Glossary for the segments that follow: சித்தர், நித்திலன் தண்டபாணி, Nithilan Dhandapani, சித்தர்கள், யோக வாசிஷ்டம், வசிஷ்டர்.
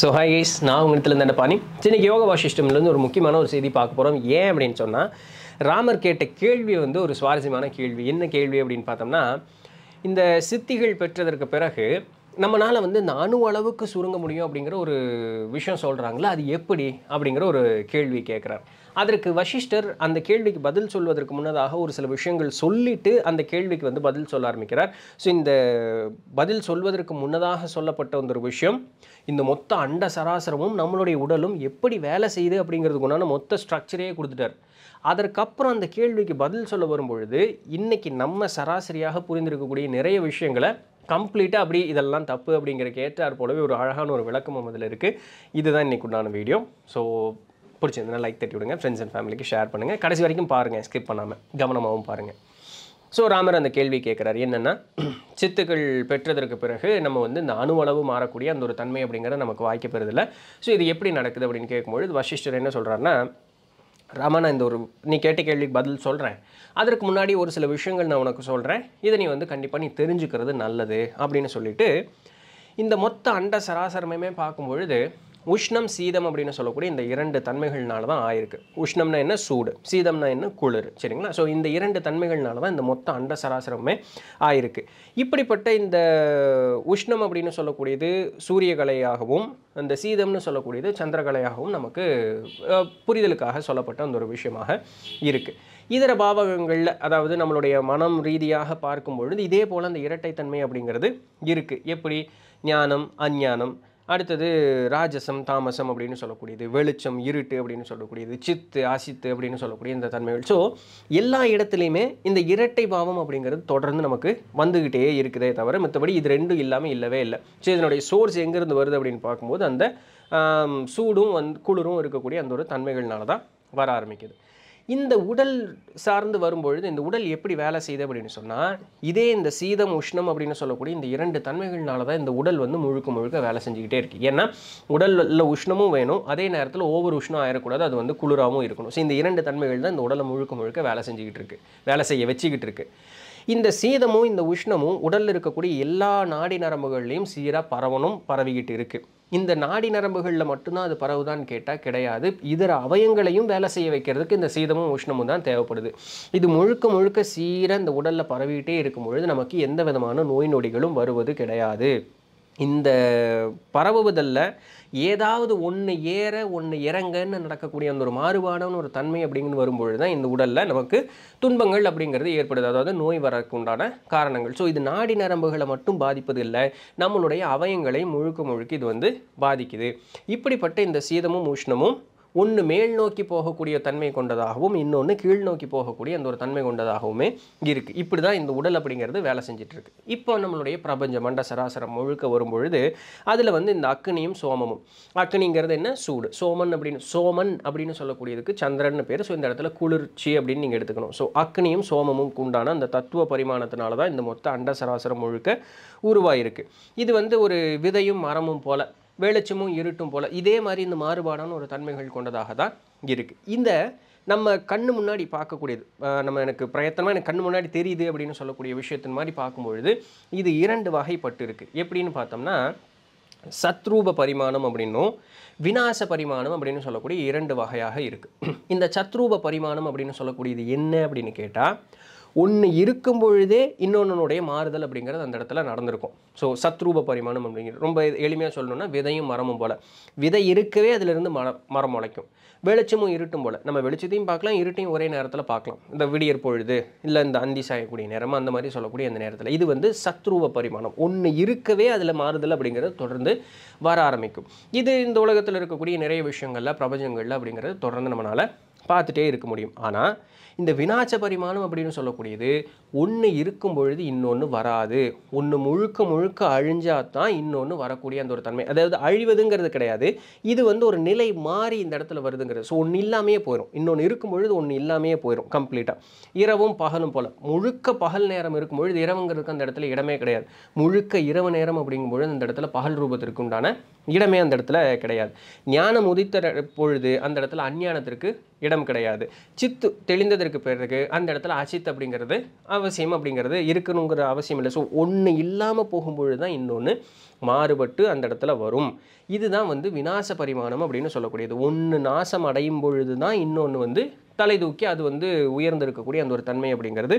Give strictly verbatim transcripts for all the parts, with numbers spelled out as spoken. So hi guys, நான் உங்கள் நித்திலன் தண்டபாணி. இன்றைக்கி யோகா வாசிஷ்டம்லேருந்து ஒரு முக்கியமான ஒரு செய்தி பார்க்க போகிறோம். ஏன் அப்படின்னு சொன்னால், ராமர் கேட்ட கேள்வி வந்து ஒரு சுவாரஸ்யமான கேள்வி. என்ன கேள்வி அப்படின்னு பார்த்தோம்னா, இந்த சித்திகள் பெற்றதற்கு பிறகு நம்மளால் வந்து இந்த அணு அளவுக்கு சுருங்க முடியும் அப்படிங்கிற ஒரு விஷயம் சொல்கிறாங்களா, அது எப்படி அப்படிங்கிற ஒரு கேள்வி கேட்குறார். அதற்கு வசிஷ்டர் அந்த கேள்விக்கு பதில் சொல்வதற்கு முன்னதாக ஒரு சில விஷயங்கள் சொல்லிவிட்டு அந்த கேள்விக்கு வந்து பதில் சொல்ல ஆரம்பிக்கிறார். ஸோ இந்த பதில் சொல்வதற்கு முன்னதாக சொல்லப்பட்ட ஒரு விஷயம், இந்த மொத்த அண்ட சராசரமும் நம்மளுடைய உடலும் எப்படி வேலை செய்யுது அப்படிங்கிறதுக்குண்டான மொத்த ஸ்ட்ரக்சரையே கொடுத்துட்டார். அதற்கப்புறம் அந்த கேள்விக்கு பதில் சொல்ல வரும்பொழுது, இன்றைக்கி நம்ம சராசரியாக புரிந்திருக்கக்கூடிய நிறைய விஷயங்களை கம்ப்ளீட்டாக அப்படி இதெல்லாம் தப்பு அப்படிங்கிற கேட்டார் போலவே ஒரு அழகான ஒரு விளக்கமும் அதில் இருக்குது. இதுதான் இன்றைக்கு உண்டான வீடியோ. ஸோ பிடிச்சிருந்தா லைக் தட்டி விடுங்க, ஃப்ரெண்ட்ஸ் அண்ட் ஃபேமிலிக்கு ஷேர் பண்ணுங்கள். கடைசி வரைக்கும் பாருங்கள், ஸ்கிப் பண்ணாமல் கவனமாகவும் பாருங்கள். ஸோ ராமர் அந்த கேள்வி கேட்குறாரு, என்னென்னா சித்துக்கள் பெற்றதற்கு பிறகு நம்ம வந்து இந்த அணு அளவு மாறக்கூடிய அந்த ஒரு தன்மை அப்படிங்கிறத நமக்கு வாய்க்க பெறுதில்லை. ஸோ இது எப்படி நடக்குது அப்படின்னு கேட்கும்பொழுது வசிஷ்டர் என்ன சொல்கிறாருன்னா, ராமனா இந்த ஒரு நீ கேட்ட கேள்விக்கு பதில் சொல்கிறேன், அதற்கு முன்னாடி ஒரு சில விஷயங்கள் நான் உனக்கு சொல்கிறேன், இதை நீ வந்து கண்டிப்பாக நீ தெரிஞ்சுக்கிறது நல்லது அப்படின்னு சொல்லிவிட்டு, இந்த மொத்த அண்ட சராசரமே பார்க்கும்பொழுது உஷ்ணம் சீதம் அப்படின்னு சொல்லக்கூடிய இந்த இரண்டு தன்மைகள்னால தான் ஆயிருக்கு. உஷ்ணம்னா என்ன, சூடு. சீதம்னா என்ன, குளிர். சரிங்களா? ஸோ இந்த இரண்டு தன்மைகள்னால தான் இந்த மொத்த அண்ட சராசரமே ஆயிருக்கு. இப்படிப்பட்ட இந்த உஷ்ணம் அப்படின்னு சொல்லக்கூடியது சூரியகலையாகவும், அந்த சீதம்னு சொல்லக்கூடியது சந்திரகலையாகவும் நமக்கு புரிதலுக்காக சொல்லப்பட்ட அந்த ஒரு விஷயமாக இருக்குது. இதர பாவகங்களில், அதாவது நம்மளுடைய மனம் ரீதியாக பார்க்கும் பொழுது இதே போல் அந்த இரட்டைத்தன்மை அப்படிங்கிறது இருக்குது. எப்படி ஞானம் அஞ்ஞானம், அடுத்தது ராஜசம் தாமசம் அப்படின்னு சொல்லக்கூடியது, வெளிச்சம் இருட்டு அப்படின்னு சொல்லக்கூடியது, சித்து ஆசித்து அப்படின்னு சொல்லக்கூடிய இந்த தன்மைகள். ஸோ எல்லா இடத்துலையுமே இந்த இரட்டை பாவம் அப்படிங்கிறது தொடர்ந்து நமக்கு வந்துக்கிட்டே இருக்குதே தவிர மற்றபடி இது ரெண்டும் இல்லாமல் இல்லவே இல்லை. ஸோ இதனுடைய சோர்ஸ் எங்கேருந்து வருது அப்படின்னு பார்க்கும்போது, அந்த சூடும் வந்து குளிரும் இருக்கக்கூடிய அந்த ஒரு தன்மைகள்னால தான் வர ஆரம்பிக்குது. இந்த உடல் சார்ந்து வரும்பொழுது இந்த உடல் எப்படி வேலை செய்யுது அப்படின்னு சொன்னால், இதே இந்த சீதம் உஷ்ணம் அப்படின்னு சொல்லக்கூடிய இந்த இரண்டு தன்மைகள்னால தான் இந்த உடல் வந்து முழுக்க முழுக்க வேலை செஞ்சுக்கிட்டே இருக்குது. ஏன்னா உடலில் உஷ்ணமும் வேணும், அதே நேரத்தில் ஓவர் உஷ்ணம் ஆயிடக்கூடாது, அது வந்து குளிராகவும் இருக்கணும். ஸோ இந்த இரண்டு தன்மைகள் தான் இந்த உடலை முழுக்க முழுக்க வேலை செஞ்சுக்கிட்டு இருக்கு, வேலை செய்ய வச்சுக்கிட்டு இருக்கு. இந்த சீதமும் இந்த உஷ்ணமும் உடலில் இருக்கக்கூடிய எல்லா நாடி நரம்புகள்லையும் சீராக பரவணும், பரவிக்கிட்டு இருக்குது. இந்த நாடி நரம்புகளில் மட்டும்தான் அது பரவுதான்னு கேட்டால் கிடையாது. இதர அவயங்களையும் வேலை செய்ய வைக்கிறதுக்கு இந்த சீதமும் உஷ்ணமும் தான் தேவைப்படுது. இது முழுக்க முழுக்க சீராக இந்த உடலில் பரவிக்கிட்டே இருக்கும் பொழுது நமக்கு எந்த விதமான நோய் நொடிகளும் வருவது கிடையாது. இந்த பரவுவதில் ஏதாவது ஒன்று ஏற ஒன்று இறங்கன்னு நடக்கக்கூடிய அந்த ஒரு மாறுபாடான ஒரு தன்மை அப்படிங்குன்னு வரும்பொழுது தான் இந்த உடலில் நமக்கு துன்பங்கள் அப்படிங்கிறது ஏற்படுது, அதாவது நோய் வரக்கு உண்டான காரணங்கள். ஸோ இது நாடி நரம்புகளை மட்டும் பாதிப்பது இல்லை, நம்மளுடைய அவயங்களை முழுக்க முழுக்க இது வந்து பாதிக்குது. இப்படிப்பட்ட இந்த சீதமும் உஷ்ணமும் ஒன்று மேல் நோக்கி போகக்கூடிய தன்மை கொண்டதாகவும், இன்னொன்று கீழ் நோக்கி போகக்கூடிய அந்த ஒரு தன்மை கொண்டதாகவுமே இருக்குது. இப்படி தான் இந்த உடல் அப்படிங்கிறது வேலை செஞ்சிட்ருக்கு. இப்போ நம்மளுடைய பிரபஞ்ச மண்ட சராசரம் முழுக்க வரும்பொழுது அதில் வந்து இந்த அக்னியும் சோமமும். அக்னிங்கிறது என்ன, சூடு. சோமன் அப்படின்னு சோமன் அப்படின்னு சொல்லக்கூடியதுக்கு சந்திரன் பேர். ஸோ இந்த இடத்துல குளிர்ச்சி அப்படின்னு நீங்கள் எடுத்துக்கணும். ஸோ அக்னியும் சோமமும் உண்டான அந்த தத்துவ பரிமாணத்தினால தான் இந்த மொத்த அண்ட சராசரம் முழுக்க உருவாயிருக்கு. இது வந்து ஒரு விதையும் மரமும் போல், வெளிச்சமும் இருட்டும் போல், இதே மாதிரி இந்த மாறுபாடான ஒரு தன்மைகள் கொண்டதாக தான் இருக்குது. இந்த நம்ம கண்ணு முன்னாடி பார்க்கக்கூடியது, நம்ம எனக்கு பிரயத்தனமாக எனக்கு கண்ணு முன்னாடி தெரியுது அப்படின்னு சொல்லக்கூடிய விஷயத்தின் மாதிரி பார்க்கும்பொழுது இது இரண்டு வகைப்பட்டு இருக்குது. எப்படின்னு பார்த்தோம்னா, சத்ரூப பரிமாணம் அப்படின்னும் விநாச பரிமாணம் அப்படின்னு சொல்லக்கூடிய இரண்டு வகையாக இருக்குது. இந்த சத்ரூப பரிமாணம் அப்படின்னு சொல்லக்கூடியது என்ன அப்படின்னு கேட்டால், ஒன்று இருக்கும் பொழுதே இன்னொன்னுடைய மாறுதல் அப்படிங்கிறது அந்த இடத்துல நடந்திருக்கும். ஸோ சத்ரூப பரிமாணம் அப்படிங்கிறது ரொம்ப எளிமையாக சொல்லணும்னா விதையும் மரமும் போல். விதை இருக்கவே அதிலிருந்து மரம் மரம் முளைக்கும். வெளிச்சமும் இருட்டும் போல், நம்ம வெளிச்சத்தையும் பார்க்கலாம், இருட்டையும் ஒரே நேரத்தில் பார்க்கலாம். இந்த விடியற் பொழுது இல்லை இந்த அந்தி சாயக்கூடிய நேரம், அந்த மாதிரி சொல்லக்கூடிய அந்த நேரத்தில் இது வந்து சத்ரூப பரிமாணம். ஒன்று இருக்கவே அதில் மாறுதல் அப்படிங்கிறது தொடர்ந்து வர ஆரம்பிக்கும். இது இந்த உலகத்தில் இருக்கக்கூடிய நிறைய விஷயங்களில், பிரபஞ்சங்களில் அப்படிங்கிறது தொடர்ந்து நம்மளால் பார்த்துட்டே இருக்க முடியும். ஆனால் இந்த விநாச பரிமாணம் அப்படின்னு சொல்லக்கூடியது ஒன்று இருக்கும் பொழுது இன்னொன்று வராது. ஒன்று முழுக்க முழுக்க அழிஞ்சாதான் இன்னொன்று வரக்கூடிய அந்த ஒரு தன்மை, அதாவது அழிவதுங்கிறது கிடையாது, இது வந்து ஒரு நிலை மாறி இந்த இடத்துல வருதுங்கிறது. ஸோ ஒன்று இல்லாமையே போயிடும், இன்னொன்று இருக்கும் பொழுது ஒன்று இல்லாமையே போயிடும் கம்ப்ளீட்டாக. இரவும் பகலும் போல், முழுக்க பகல் நேரம் இருக்கும் பொழுது இரவுங்கிறதுக்கு அந்த இடத்துல இடமே கிடையாது. முழுக்க இரவு நேரம் அப்படிங்கும்பொழுது அந்த இடத்துல பகல் ரூபத்திற்கு உண்டான இடமே அந்த இடத்துல கிடையாது. ஞானம் உதித்த பொழுது அந்த இடத்துல அஞ்ஞானத்திற்கு இடம் இடம் கிடையாது. சித்து தெளிந்ததற்கு பிறகு அந்த இடத்துல அசித் அப்படிங்கிறது அவசியம் அப்படிங்கிறது இருக்கணுங்கிற அவசியம் இல்லை. ஸோ ஒன்று இல்லாமல் போகும்பொழுது தான் இன்னொன்று மாறுபட்டு அந்த இடத்துல வரும். இதுதான் வந்து விநாச பரிமாணம் அப்படின்னு சொல்லக்கூடியது. ஒன்று நாசம் அடையும் பொழுது தான் இன்னொன்று வந்து தலை தூக்கி அது வந்து உயர்ந்திருக்கக்கூடிய அந்த ஒரு தன்மை அப்படிங்கிறது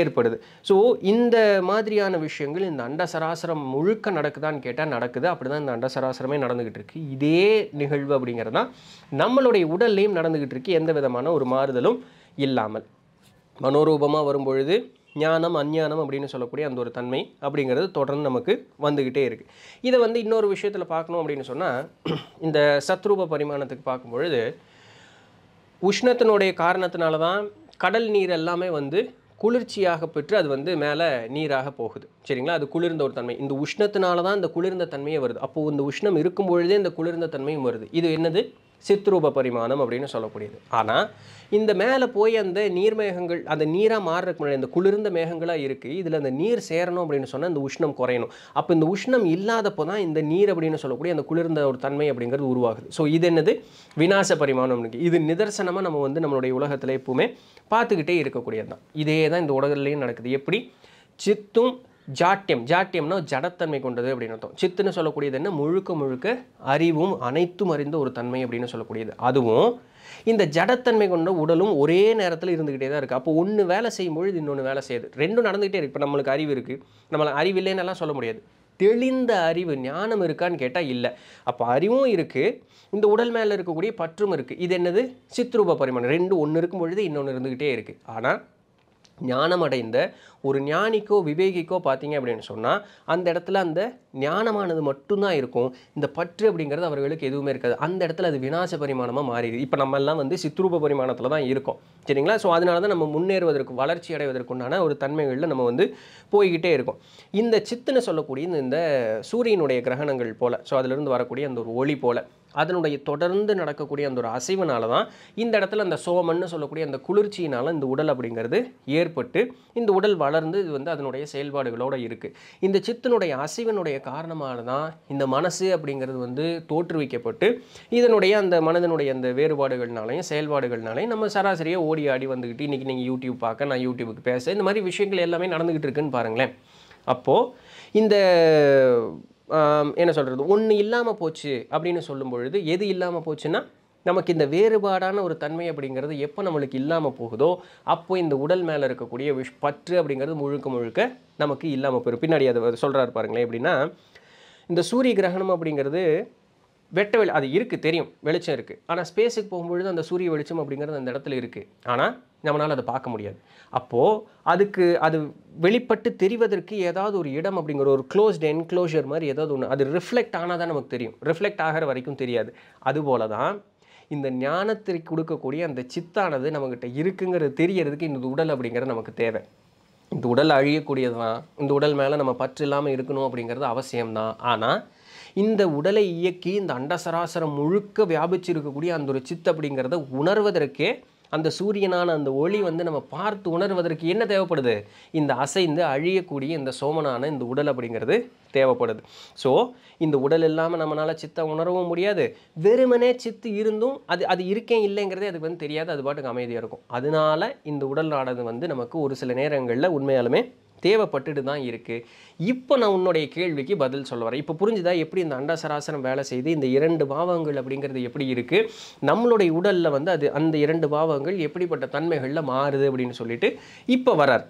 ஏற்படுது. ஸோ இந்த மாதிரியான விஷயங்கள் இந்த அண்டசராசரம் முழுக்க நடக்குதான்னு கேட்டால் நடக்குது. அப்படி தான் இந்த அண்டசராசரமே நடந்துக்கிட்டு இருக்குது. இதே நிகழ்வு அப்படிங்கிறது தான் நம்மளுடைய உடல்லையும் நடந்துக்கிட்டு இருக்குது, எந்த விதமான ஒரு மாறுதலும் இல்லாமல். மனோரூபமாக வரும்பொழுது ஞானம் அஞ்ஞானம் அப்படின்னு சொல்லக்கூடிய அந்த ஒரு தன்மை அப்படிங்கிறது தொடர்ந்து நமக்கு வந்துக்கிட்டே இருக்குது. இதை வந்து இன்னொரு விஷயத்தில் பார்க்கணும் அப்படின்னு சொன்னால், இந்த சத்ரூப பரிமாணத்துக்கு பார்க்கும்பொழுது உஷ்ணத்தினுடைய காரணத்தினால தான் கடல் நீர் எல்லாமே வந்து குளிர்ச்சியாக பெற்று அது வந்து மேலே நீராக போகுது. சரிங்களா, அது குளிர்ந்த ஒரு தன்மை. இந்த உஷ்ணத்தினால தான் இந்த குளிர்ந்த தன்மையே வருது. அப்போது இந்த உஷ்ணம் இருக்கும் பொழுதே இந்த குளிர்ந்த தன்மையும் வருது. இது என்னது? சித்ரூப பரிமாணம் அப்படின்னு சொல்லக்கூடியது. ஆனால் இந்த மேலே போய் அந்த நீர் மேகங்கள் அந்த நீராக மாறுறதுக்கு முன்னாடி இந்த குளிர்ந்த மேகங்களாக இருக்குது, இதில் அந்த நீர் சேரணும் அப்படின்னு சொன்னால் இந்த உஷ்ணம் குறையணும். அப்போ இந்த உஷ்ணம் இல்லாதப்போ தான் இந்த நீர் அப்படின்னு சொல்லக்கூடிய அந்த குளிர்ந்த ஒரு தன்மை அப்படிங்கிறது உருவாகுது. ஸோ இது என்னது? விநாச பரிமாணம். இது நிதர்சனமாக நம்ம வந்து நம்மளுடைய உலகத்தில் எப்பவுமே பார்த்துக்கிட்டே இருக்கக்கூடியது தான். இதே தான் இந்த உலகத்துலேயும் நடக்குது. எப்படி? சித்தும் ஜாட்டியம். ஜாட்டியம்னா ஜடத்தன்மை கொண்டது அப்படின்னு அர்த்தம். சித்துன்னு சொல்லக்கூடியது என்ன? முழுக்க முழுக்க அறிவும் அனைத்தும் அறிந்த ஒரு தன்மை அப்படின்னு சொல்லக்கூடியது. அதுவும் இந்த ஜடத்தன்மை கொண்ட உடலும் ஒரே நேரத்தில் இருந்துக்கிட்டே தான் இருக்குது. அப்போ ஒன்று வேலை செய்யும்பொழுது இன்னொன்று வேலை செய்யுது. ரெண்டும் நடந்துக்கிட்டே இருக்குது. இப்போ நம்மளுக்கு அறிவு இருக்குது, நம்மளை அறிவு இல்லைன்னெல்லாம் சொல்ல முடியாது. தெளிந்த அறிவு ஞானம் இருக்கான்னு கேட்டால் இல்லை. அப்போ அறிவும் இருக்குது, இந்த உடல் மேலே இருக்கக்கூடிய பற்றும் இருக்குது. இது என்னது? சித்ரூப பரிமாணம். ரெண்டு ஒன்று இருக்கும் பொழுது இன்னொன்று இருந்துக்கிட்டே இருக்குது. ஆனால் ஞானமடைந்த ஒரு ஞானிக்கோ விவேகிக்கோ பார்த்தீங்க அப்படின்னு சொன்னால் அந்த இடத்துல அந்த ஞானமானது மட்டும்தான் இருக்கும். இந்த பற்று அப்படிங்கிறது அவர்களுக்கு எதுவுமே இருக்காது. அந்த இடத்துல அது விநாச பரிமாணமாக மாறிடுது. இப்போ நம்மெல்லாம் வந்து சித்ரூப பரிமாணத்தில் தான் இருக்கோம். சரிங்களா? ஸோ அதனால தான் நம்ம முன்னேறுவதற்கு வளர்ச்சி அடைவதற்குண்டான ஒரு தன்மைகளில் நம்ம வந்து போய்கிட்டே இருக்கோம். இந்த சித்துன்னு சொல்லக்கூடிய இந்த சூரியனுடைய கிரகணங்கள் போல், ஸோ அதிலிருந்து வரக்கூடிய அந்த ஒரு ஒளி போல், அதனுடைய தொடர்ந்து நடக்கக்கூடிய அந்த ஒரு அசைவனால தான் இந்த இடத்துல அந்த சோமன்னு சொல்லக்கூடிய அந்த குளிர்ச்சியினால் இந்த உடல் அப்படிங்கிறது ஏற்பட்டு இந்த உடல் வளர்ந்து இது வந்து அதனுடைய செயல்பாடுகளோடு இருக்குது. இந்த சித்தினுடைய அசைவனுடைய காரணமாக தான் இந்த மனசு அப்படிங்கிறது வந்து தோற்றுவிக்கப்பட்டு இதனுடைய அந்த மனதனுடைய அந்த வேறுபாடுகள்னாலையும் செயல்பாடுகள்னாலையும் நம்ம சராசரியாக ஓடி ஆடி வந்துக்கிட்டு இன்றைக்கி நீங்கள் யூடியூப் பார்க்க, நான் யூடியூபுக்கு பேச, இந்த மாதிரி விஷயங்கள் எல்லாமே நடந்துக்கிட்டு இருக்குன்னு பாருங்களேன். அப்போது இந்த என்ன சொல்கிறது, ஒன்று இல்லாமல் போச்சு அப்படின்னு சொல்லும் பொழுது எது இல்லாமல் போச்சுன்னா நமக்கு இந்த வேறுபாடான ஒரு தன்மை அப்படிங்கிறது எப்போ நம்மளுக்கு இல்லாமல் போகுதோ அப்போ இந்த உடல் மேலே இருக்கக்கூடிய விஷ் பற்று அப்படிங்கிறது முழுக்க முழுக்க நமக்கு இல்லாமல் போயிடும். பின்னாடி அதை சொல்கிறாரு பாருங்களேன். எப்படின்னா, இந்த சூரிய கிரகணம் அப்படிங்கிறது வெட்ட வெளி அது இருக்குது, தெரியும், வெளிச்சம் இருக்குது. ஆனால் ஸ்பேஸுக்கு போகும்பொழுது அந்த சூரிய வெளிச்சம் அப்படிங்கிறது அந்த இடத்துல இருக்குது. ஆனால் நம்மளால் அதை பார்க்க முடியாது. அப்போது அதுக்கு அது வெளிப்பட்டு தெரிவதற்கு ஏதாவது ஒரு இடம் அப்படிங்கிற ஒரு க்ளோஸ்டு என்க்ளோஷர் மாதிரி ஏதாவது ஒன்று, அது ரிஃப்ளெக்ட் ஆனால் தான் நமக்கு தெரியும். ரிஃப்ளெக்ட் ஆகிற வரைக்கும் தெரியாது. அதுபோல தான் இந்த ஞானத்திற்கு கொடுக்கக்கூடிய அந்த சித்தானது நம்மக்கிட்ட இருக்குங்கிறது தெரியறதுக்கு இந்த உடல் அப்படிங்கிறது நமக்கு தேவை. இந்த உடல் அழியக்கூடியது தான். இந்த உடல் மேலே நம்ம பற்று இல்லாமல் இருக்கணும் அப்படிங்கிறது அவசியம்தான். ஆனால் இந்த உடலை இயக்கி இந்த அண்டசராசரம் முழுக்க வியாபிச்சிருக்கக்கூடிய அந்த ஒரு சித்து அப்படிங்கிறத உணர்வதற்கே அந்த சூரியனான அந்த ஒளி வந்து நம்ம பார்த்து உணர்வதற்கு என்ன தேவைப்படுது? இந்த அசைந்து அழியக்கூடிய இந்த சோமனான இந்த உடல் அப்படிங்கிறது தேவைப்படுது. ஸோ இந்த உடல் இல்லாமல் நம்மளால் சித்தை உணரவும் முடியாது. வெறுமனே சித்து இருந்தும் அது அது இருக்கேன் இல்லைங்கிறதே அதுக்கு வந்து தெரியாது. அது பாட்டுக்கு அமைதியாக இருக்கும். அதனால இந்த உடல் நாடகம் வந்து நமக்கு ஒரு சில நேரங்களில் உண்மையாலுமே தேவைப்பட்டுட்டு தான் இருக்குது. இப்போ நான் உன்னுடைய கேள்விக்கு பதில் சொல்ல வரேன். இப்போ புரிஞ்சுதா எப்படி இந்த அண்டசராசனம் வேலை செய்து இந்த இரண்டு பாவங்கள் அப்படிங்கிறது எப்படி இருக்குது, நம்மளுடைய உடலில் வந்து அது அந்த இரண்டு பாவங்கள் எப்படிப்பட்ட தன்மைகளில் மாறுது அப்படின்னு சொல்லிட்டு இப்போ வரார்.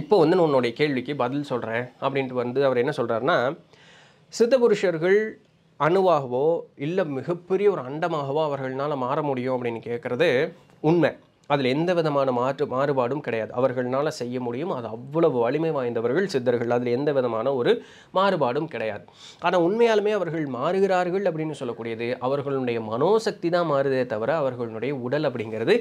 இப்போ வந்து நான் உன்னுடைய கேள்விக்கு பதில் சொல்கிறேன் அப்படின்ட்டு வந்து அவர் என்ன சொல்கிறாருன்னா, சித்தபுருஷர்கள் அணுவாகவோ இல்லை மிகப்பெரிய ஒரு அண்டமாகவோ அவர்களால் மாற முடியும் அப்படின்னு கேட்குறது உண்மை. அதில் எந்த விதமான மாற்று மாறுபாடும் கிடையாது. அவர்களால் செய்ய முடியும். அது அவ்வளவு வலிமை வாய்ந்தவர்கள் சித்தர்கள். அதில் எந்த விதமான ஒரு மாறுபாடும் கிடையாது. ஆனால் உண்மையாலுமே அவர்கள் மாறுகிறார்கள் அப்படின்னு சொல்லக்கூடியது அவர்களுடைய மனோசக்தி தான் மாறுதே தவிர அவர்களுடைய உடல் அப்படிங்கிறது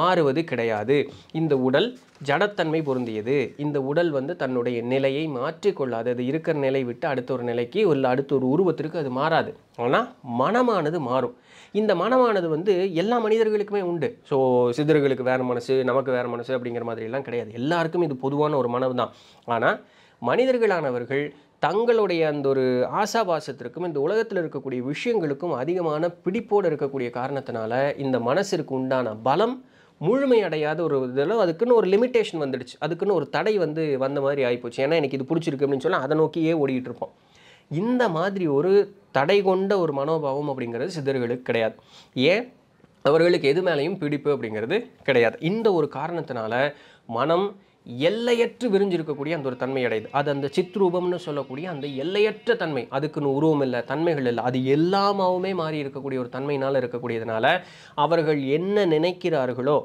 மாறுவது கிடையாது. இந்த உடல் ஜடத்தன்மை பொருந்தியது. இந்த உடல் வந்து தன்னுடைய நிலையை மாற்றிக்கொள்ளாது. அது இருக்கிற நிலை விட்டு அடுத்த ஒரு நிலைக்கு இல்லை அடுத்த ஒரு உருவத்திற்கு அது மாறாது. ஆனால் மனமானது மாறும். இந்த மனமானது வந்து எல்லா மனிதர்களுக்குமே உண்டு. ஸோ சித்தர்களுக்கு வேறு மனசு, நமக்கு வேறு மனசு அப்படிங்கிற மாதிரிலாம் கிடையாது. எல்லாருக்கும் இது பொதுவான ஒரு மனம் தான். ஆனால் மனிதர்களானவர்கள் தங்களுடைய அந்த ஒரு ஆசாபாசத்திற்கும் இந்த உலகத்தில் இருக்கக்கூடிய விஷயங்களுக்கும் அதிகமான பிடிப்போடு இருக்கக்கூடிய காரணத்தினால இந்த மனசிற்கு உண்டான பலம் முழுமையடையாத ஒரு இதெல்லாம் அதுக்குன்னு ஒரு லிமிட்டேஷன் வந்துடுச்சு, அதுக்குன்னு ஒரு தடை வந்து வந்த மாதிரி ஆகிப்போச்சு. ஏன்னா எனக்கு இது பிடிச்சிருக்கு அப்படின்னு சொல்லி அதை நோக்கியே ஓடிக்கிட்டு இருப்போம். இந்த மாதிரி ஒரு தடை கொண்ட ஒரு மனோபாவம் அப்படிங்கிறது சித்தர்களுக்கு கிடையாது. ஏன்? அவர்களுக்கு எது மேலேயும் பிடிப்பு அப்படிங்கிறது கிடையாது. இந்த ஒரு காரணத்தினால மனம் எல்லையற்று விரிஞ்சிருக்கக்கூடிய அந்த ஒரு தன்மை அடையுது. அது அந்த சித்ரூபம்னு சொல்லக்கூடிய அந்த எல்லையற்ற தன்மை, அதுக்குன்னு உருவம் இல்லை, தன்மைகள் இல்லை, அது எல்லாமாவுமே மாறி இருக்கக்கூடிய ஒரு தன்மையினால் இருக்கக்கூடியதுனால அவர்கள் என்ன நினைக்கிறார்களோ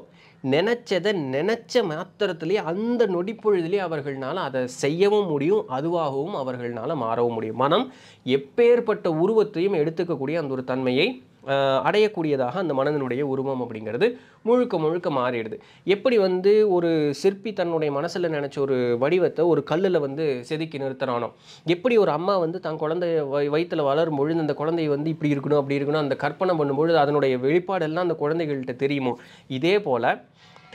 நினச்சதை நினச்ச மாத்திரத்திலே அந்த நொடிப்பொழுதிலே அவர்களால் அதை செய்யவும் முடியும், அதுவாகவும் அவர்களால் மாறவும் முடியும். மனம் எப்பேற்பட்ட உருவத்தையும் எடுத்துக்கக்கூடிய அந்த ஒரு தன்மையை அடையக்கூடியதாக அந்த மனதினுடைய உருவம் அப்படிங்கிறது முழுக்க முழுக்க மாறிடுது. எப்படி வந்து ஒரு சிற்பி தன்னுடைய மனசில் நினச்ச ஒரு வடிவத்தை ஒரு கல்லில் வந்து செதுக்கி நிறுத்துறானோ, எப்படி ஒரு அம்மா வந்து தன் குழந்தைய வயிற்றில் வளரும் பொழுது அந்த குழந்தைய வந்து இப்படி இருக்கணும் அப்படி இருக்கணும் அந்த கற்பனை பண்ணும்பொழுது அதனுடைய வெளிப்பாடெல்லாம் அந்த குழந்தைகள்கிட்ட தெரியுமோ, இதே போல்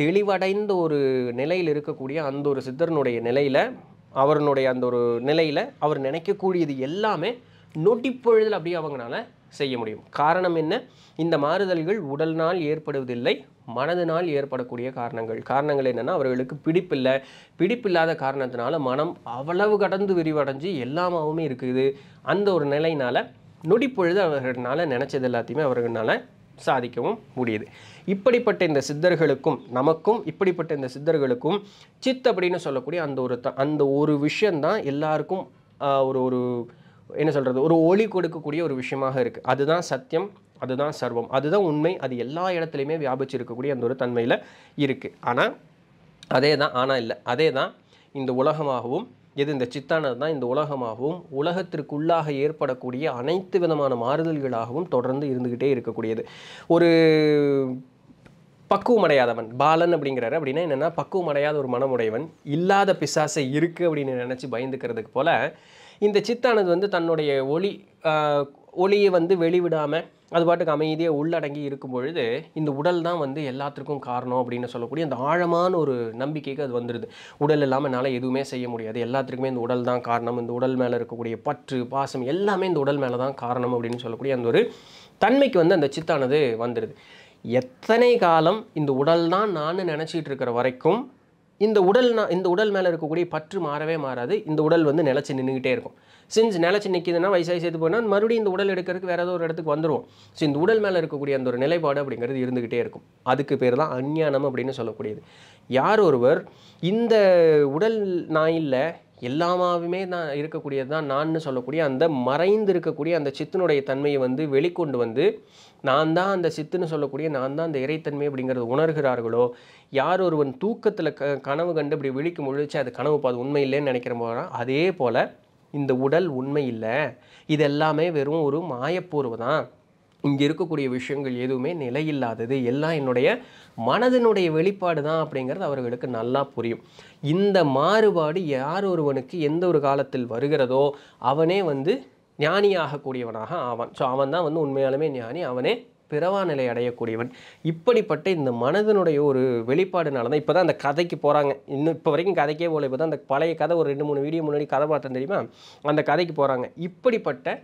தெளிவடைந்த ஒரு நிலையில் இருக்கக்கூடிய அந்த ஒரு சித்தரனுடைய நிலையில் அவருடைய அந்த ஒரு நிலையில் அவர் நினைக்கக்கூடியது எல்லாமே நொடிப்பொழுதில் அப்படியே அவங்களால செய்ய முடியும். காரணம் என்ன? இந்த மாறுதல்கள் உடல்னால் ஏற்படுவதில்லை, மனதினால் ஏற்படக்கூடிய காரணங்கள். காரணங்கள் என்னென்னா அவர்களுக்கு பிடிப்பில்லை, பிடிப்பில்லாத காரணத்தினால மனம் அவ்வளவு கடந்து விரிவடைஞ்சு எல்லாமாவுமே இருக்குது. அந்த ஒரு நிலையினால் நொடிப்பொழுது அவர்களால் நினச்சது எல்லாத்தையுமே அவர்களால் சாதிக்கவும் முடியுது. இப்படிப்பட்ட இந்த சித்தர்களுக்கும் நமக்கும் இப்படிப்பட்ட இந்த சித்தர்களுக்கும் சித் அப்படின்னு சொல்லக்கூடிய அந்த ஒரு அந்த ஒரு விஷயந்தான் எல்லாருக்கும் ஒரு ஒரு என்ன சொல்கிறது, ஒரு ஒளி கொடுக்கக்கூடிய ஒரு விஷயமாக இருக்குது. அதுதான் சத்தியம், அதுதான் சர்வம், அதுதான் உண்மை, அது எல்லா இடத்துலையுமே வியாபிச்சிருக்கக்கூடிய அந்த ஒரு தன்மையில் இருக்குது. ஆனால் அதே தான் ஆனால் இல்லை அதே தான் இந்த உலகமாகவும், எது இந்த சித்தானது தான் இந்த உலகமாகவும் உலகத்திற்குள்ளாக ஏற்படக்கூடிய அனைத்து விதமான மாறுதல்களாகவும் தொடர்ந்து இருந்துக்கிட்டே இருக்கக்கூடியது. ஒரு பக்குவம் அடையாதவன் பாலன் அப்படிங்கிறாரு. அப்படின்னா என்னென்னா பக்குவம் அடையாத ஒரு மனமுடையவன், இல்லாத பிசாசை இருக்குது அப்படின்னு நினச்சி பயந்துக்கிறதுக்கு போல் இந்த சித்தானது வந்து தன்னுடைய ஒளி ஒளியை வந்து வெளிவிடாமல் அது பாட்டுக்கு அமைதியாக உள்ளடங்கி இருக்கும் பொழுது இந்த உடல் தான் வந்து எல்லாத்திற்கும் காரணம் அப்படின்னு சொல்லக்கூடிய அந்த ஆழமான ஒரு நம்பிக்கைக்கு அது வந்துடுது. உடல் இல்லாமல் என்னால் எதுவுமே செய்ய முடியாது, எல்லாத்துக்குமே இந்த உடல் தான் காரணம், இந்த உடல் மேலே இருக்கக்கூடிய பற்று பாசம் எல்லாமே இந்த உடல் மேலே தான் காரணம் அப்படின்னு சொல்லக்கூடிய அந்த ஒரு தன்மைக்கு வந்து அந்த சித்தானது வந்துடுது. எத்தனை காலம் இந்த உடல் தான் நான் நினச்சிட்டு இருக்கிற வரைக்கும் இந்த உடல் நான் இந்த உடல் மேலே இருக்கக்கூடிய பற்று மாறவே மாறாது, இந்த உடல் வந்து நிலச்சி நின்றுக்கிட்டே இருக்கும். சின்ஸ் நிலச்சி நிற்கிதுன்னா வயசாகி சேர்த்து போனால் மறுபடியும் இந்த உடல் எடுக்கிறதுக்கு வேறு ஏதோ ஒரு இடத்துக்கு வந்துடுவோம். ஸோ இந்த உடல் மேலே இருக்கக்கூடிய அந்த ஒரு நிலைப்பாடு அப்படிங்கிறது இருந்துக்கிட்டே இருக்கும். அதுக்கு பேர் தான் அஞ்ஞானம் அப்படின்னு சொல்லக்கூடியது. யார் ஒருவர் இந்த உடல் நான் இல்லை எல்லாமாவுமே நான் இருக்கக்கூடியது தான் நான்னு சொல்லக்கூடிய அந்த மறைந்து இருக்கக்கூடிய அந்த சித்தினுடைய தன்மையை வந்து வெளிக்கொண்டு வந்து நான் தான் அந்த சித்துன்னு சொல்லக்கூடிய நான் தான் அந்த இறைத்தன்மை அப்படிங்கிறது உணர்கிறார்களோ, யார் ஒருவன் தூக்கத்தில் க கனவு கண்டு இப்படி விழிக்கும் முழிச்சு அது கனவு பாது உண்மை இல்லைன்னு நினைக்கிற போது, அதே போல் இந்த உடல் உண்மை இல்லை, இது எல்லாமே வெறும் ஒரு மாயப்பூர்வம் தான், இங்கே இருக்கக்கூடிய விஷயங்கள் எதுவுமே நிலையில்லாதது, எல்லாம் என்னுடைய மனதினுடைய வெளிப்பாடு தான் அப்படிங்கிறது அவர்களுக்கு நல்லா புரியும். இந்த மாறுபாடு யார் ஒருவனுக்கு எந்த ஒரு காலத்தில் வருகிறதோ அவனே வந்து ஞானியாகக்கூடியவனாக ஆவான். ஸோ அவன் தான் வந்து உண்மையாலுமே ஞானி, அவனே பிறவா நிலை அடையக்கூடியவன். இப்படிப்பட்ட இந்த மனதினுடைய ஒரு வெளிப்பாடுனால தான் இப்போ தான் அந்த கதைக்கு போகிறாங்க. இன்னும் இப்போ வரைக்கும் கதைக்கே போகல, இப்போ தான் அந்த பழைய கதை ஒரு ரெண்டு மூணு வீடியோ முன்னாடி கதை பார்த்தேன் தெரியுமா, அந்த கதைக்கு போகிறாங்க. இப்படிப்பட்ட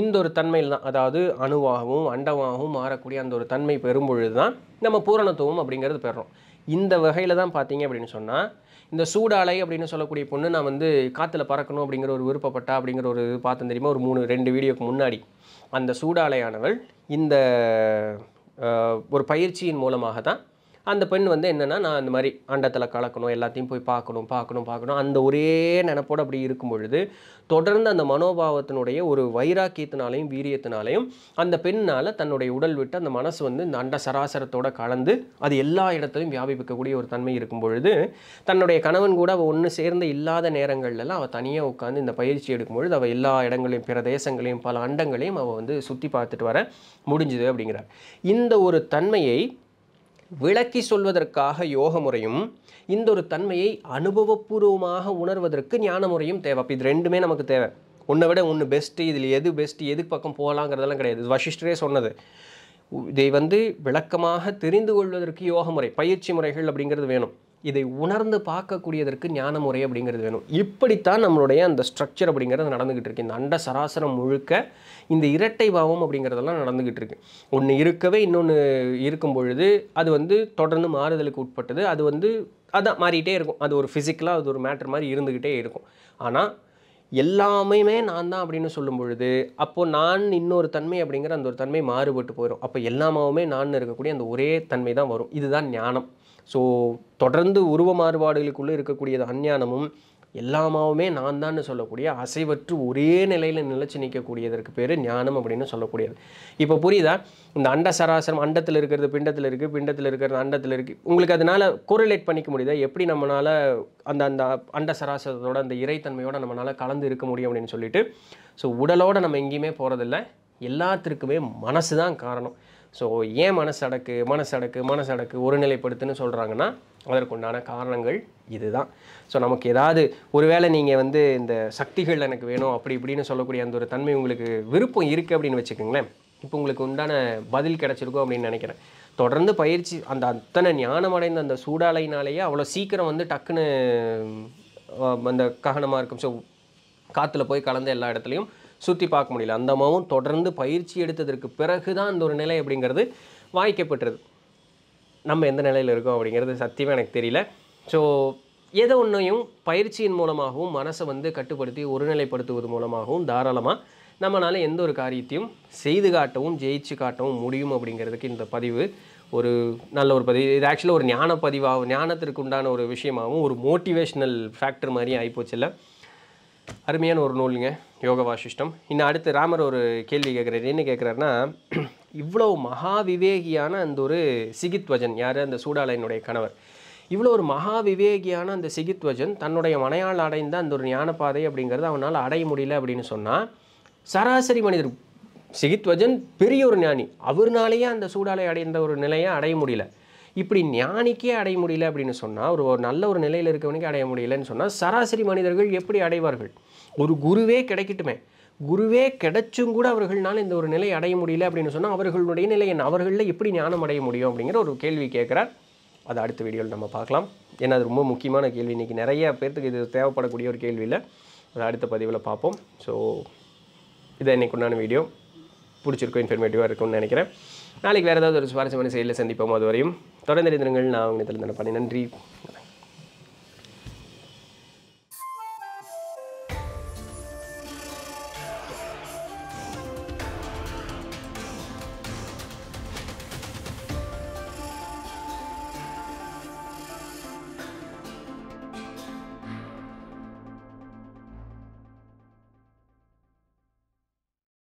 இந்த ஒரு தன்மையில் தான், அதாவது அணுவாகவும் அண்டமாகவும் மாறக்கூடிய அந்த ஒரு தன்மை பெறும்பொழுது தான் நம்ம பூரணத்துவம் அப்படிங்கிறது பெறுறோம். இந்த வகையில் தான் பார்த்தீங்க அப்படின்னு சொன்னால் இந்த சூடாலை அப்படின்னு சொல்லக்கூடிய பொண்ணு நான் வந்து காற்றுல பறக்கணும் அப்படிங்கிற ஒரு விருப்பப்பட்டா அப்படிங்கிற ஒரு இது பார்த்தேன் தெரியுமா ஒரு மூணு ரெண்டு வீடியோக்கு முன்னாடி. அந்த சூடாலையானவள் இந்த ஒரு பயிற்சியின் மூலமாக தான் அந்த பெண் வந்து என்னென்னா நான் அந்த மாதிரி அண்டத்தில் கலக்கணும், எல்லாத்தையும் போய் பார்க்கணும் பார்க்கணும் பார்க்கணும் அந்த ஒரே நினப்போடு அப்படி இருக்கும் பொழுது தொடர்ந்து அந்த மனோபாவத்தினுடைய ஒரு வைராக்கியத்தினாலையும் வீரியத்தினாலையும் அந்த பெண்ணால் தன்னுடைய உடல் விட்டு அந்த மனசு வந்து இந்த அண்ட சராசரத்தோடு கலந்து அது எல்லா இடத்துலையும் வியாபிக்கக்கூடிய ஒரு தன்மை இருக்கும் பொழுது தன்னுடைய கணவன் கூட அவள் ஒன்று சேர்ந்து இல்லாத நேரங்கள்லாம் அவள் தனியாக உட்காந்து இந்த பயிற்சி எடுக்கும் பொழுது அவள் எல்லா இடங்களையும் பிற தேசங்களையும் பல அண்டங்களையும் அவள் வந்து சுற்றி பார்த்துட்டு வர முடிஞ்சுது அப்படிங்கிறார். இந்த ஒரு தன்மையை விளக்கி சொல்வதற்காக யோக முறையும் இந்த ஒரு தன்மையை அனுபவபூர்வமாக உணர்வதற்கு ஞான முறையும் தேவை. அப்போ இது ரெண்டுமே நமக்கு தேவை. ஒன்றை விட ஒன்று பெஸ்ட்டு, இதில் எது பெஸ்ட்டு எதுக்கு பக்கம் போகலாங்கிறதெல்லாம் கிடையாது. வசிஷ்டரே சொன்னது. இதை வந்து விளக்கமாக தெரிந்து கொள்வதற்கு யோக முறை பயிற்சி முறைகள் அப்படிங்கிறது வேணும். இதை உணர்ந்து பார்க்கக்கூடியதற்கு ஞான முறை அப்படிங்கிறது வேணும். இப்படித்தான் நம்மளுடைய அந்த ஸ்ட்ரக்சர் அப்படிங்கிறது நடந்துகிட்டு இருக்கு. இந்த அண்ட சராசரம் முழுக்க இந்த இரட்டை பாவம் அப்படிங்கிறதெல்லாம் நடந்துகிட்டு இருக்கு. ஒன்று இருக்கவே இன்னொன்று இருக்கும் பொழுது அது வந்து தொடர்ந்து மாறுதலுக்கு உட்பட்டது. அது வந்து அதான் மாறிக்கிட்டே இருக்கும். அது ஒரு ஃபிசிக்கலாக அது ஒரு மேட்டர் மாதிரி இருந்துக்கிட்டே இருக்கும். ஆனால் எல்லாமே நான் தான் அப்படின்னு சொல்லும் பொழுது அப்போது நான் இன்னொரு தன்மை அப்படிங்கிற அந்த ஒரு தன்மை மாறுபட்டு போயிடும். அப்போ எல்லாமே நான் இருக்கக்கூடிய அந்த ஒரே தன்மை தான் வரும். இதுதான் ஞானம். ஸோ தொடர்ந்து உருவ மாறுபாடுகளுக்குள்ளே இருக்கக்கூடியது அஞ்ஞானமும் எல்லாமே நான் தான் சொல்லக்கூடிய அசைவற்று ஒரே நிலையில் நிலைச்சி நிற்கக்கூடியதற்கு பேர் ஞானம் அப்படின்னு சொல்லக்கூடியது. இப்போ புரியுதா? இந்த அண்ட சராசரம், அண்டத்தில் இருக்கிறது பிண்டத்தில் இருக்குது, பிண்டத்தில் இருக்கிறது அண்டத்தில் இருக்குது. உங்களுக்கு அதனால் கோரிலேட் பண்ணிக்க முடியுதா? எப்படி நம்மளால் அந்த அந்த அண்ட சராசரத்தோட அந்த இறைத்தன்மையோடு நம்மளால் கலந்து இருக்க முடியும் அப்படின்னு சொல்லிட்டு, ஸோ உடலோடு நம்ம எங்கேயுமே போகிறதில்ல, எல்லாத்திற்குமே மனசு தான் காரணம். ஸோ ஏன் மனசடக்கு மனசடக்கு மனசடக்கு ஒருநிலைப்படுத்துன்னு சொல்கிறாங்கன்னா அதற்குண்டான காரணங்கள் இதுதான். ஸோ நமக்கு ஏதாவது ஒருவேளை நீங்கள் வந்து இந்த சக்திகள் எனக்கு வேணும் அப்படி இப்படின்னு சொல்லக்கூடிய அந்த ஒரு தன்மை உங்களுக்கு விருப்பம் இருக்குது அப்படின்னு வச்சுக்கோங்களேன். இப்போ உங்களுக்கு உண்டான பதில் கிடச்சிருக்கோம் அப்படின்னு நினைக்கிறேன். தொடர்ந்து பயிற்சி அந்த அத்தனை ஞானமடைந்த அந்த சூடாலையினாலேயே அவ்வளோ சீக்கிரம் வந்து டக்குன்னு அந்த காரணமாக இருக்கும். ஸோ காற்றுல போய் கலந்த எல்லா இடத்துலையும் சுற்றி பார்க்க முடியல. அந்த அம்மாவும் தொடர்ந்து பயிற்சி எடுத்ததற்கு பிறகு தான் அந்த ஒரு நிலை அப்படிங்கிறது வாய்க்கப்பட்டுருது. நம்ம எந்த நிலையில் இருக்கோம் அப்படிங்கிறது சத்தியமாக எனக்கு தெரியல. ஸோ ஏதோ ஒன்றையும் பயிற்சியின் மூலமாகவும் மனசை வந்து கட்டுப்படுத்தி ஒருநிலைப்படுத்துவது மூலமாகவும் தாராளமாக நம்மளால் எந்த ஒரு காரியத்தையும் செய்து காட்டவும் ஜெயிச்சு காட்டவும் முடியும் அப்படிங்கிறதுக்கு இந்த பதிவு ஒரு நல்ல ஒரு பதிவு. இது ஆக்சுவலாக ஒரு ஞான பதிவாகவும் ஞானத்திற்கு உண்டான ஒரு விஷயமாகவும் ஒரு மோட்டிவேஷ்னல் ஃபேக்டர் மாதிரி ஆகிப்போச்சுல்ல. அருமையான ஒரு நூலுங்க யோக வாசிஷ்டம். இன்னும் அடுத்து ராமர் ஒரு கேள்வி கேட்குறாரு. என்ன கேட்குறாருன்னா, இவ்வளோ மகாவிவேகியான அந்த ஒரு சிகித்வஜன் யார், அந்த சூடாலையினுடைய கணவர், இவ்வளோ ஒரு மகாவிவேகியான அந்த சிகித்வஜன் தன்னுடைய மனையால் அடைந்த அந்த ஒரு ஞானப்பாதை அப்படிங்கிறது அவனால் அடைய முடியல அப்படின்னு சொன்னால், சராசரி மனிதர் சிகித்வஜன் பெரிய ஒரு ஞானி, அவர்னாலேயே அந்த சூடாலை அடைந்த ஒரு நிலையை அடைய முடியல, இப்படி ஞானிக்கே அடைய முடியல அப்படின்னு சொன்னால், ஒரு ஒரு நல்ல ஒரு நிலையில் இருக்கவனுக்கே அடைய முடியலன்னு சொன்னால் சராசரி மனிதர்கள் எப்படி அடைவார்கள்? ஒரு குருவே கிடைக்கட்டுமே, குருவே கிடைச்சும் கூட அவர்களால் இந்த ஒரு நிலை அடைய முடியல அப்படின்னு சொன்னால் அவர்களுடைய நிலை என்ன, அவர்களில் எப்படி ஞானம் அடைய முடியும் அப்படிங்கிற ஒரு கேள்வி கேட்குறார். அதை அடுத்த வீடியோவில் நம்ம பார்க்கலாம். ஏன்னா அது ரொம்ப முக்கியமான கேள்வி. இன்றைக்கி நிறைய பேர்த்துக்கு இது தேவைப்படக்கூடிய ஒரு கேள்வியில் அதை அடுத்த பதிவில் பார்ப்போம். ஸோ இதை இன்றைக்கு உண்டான வீடியோ பிடிச்சிருக்கோம், இன்ஃபர்மேட்டிவாக இருக்கும்னு நினைக்கிறேன். நாளைக்கு வேறு ஏதாவது ஒரு சுவாரஸ்யமான செயலில் சந்திப்போம். அது வரையும் தொடர்ந்து இருந்திருங்கள். நான் உங்கள் நிதிலன் தண்டபாணி. நன்றி.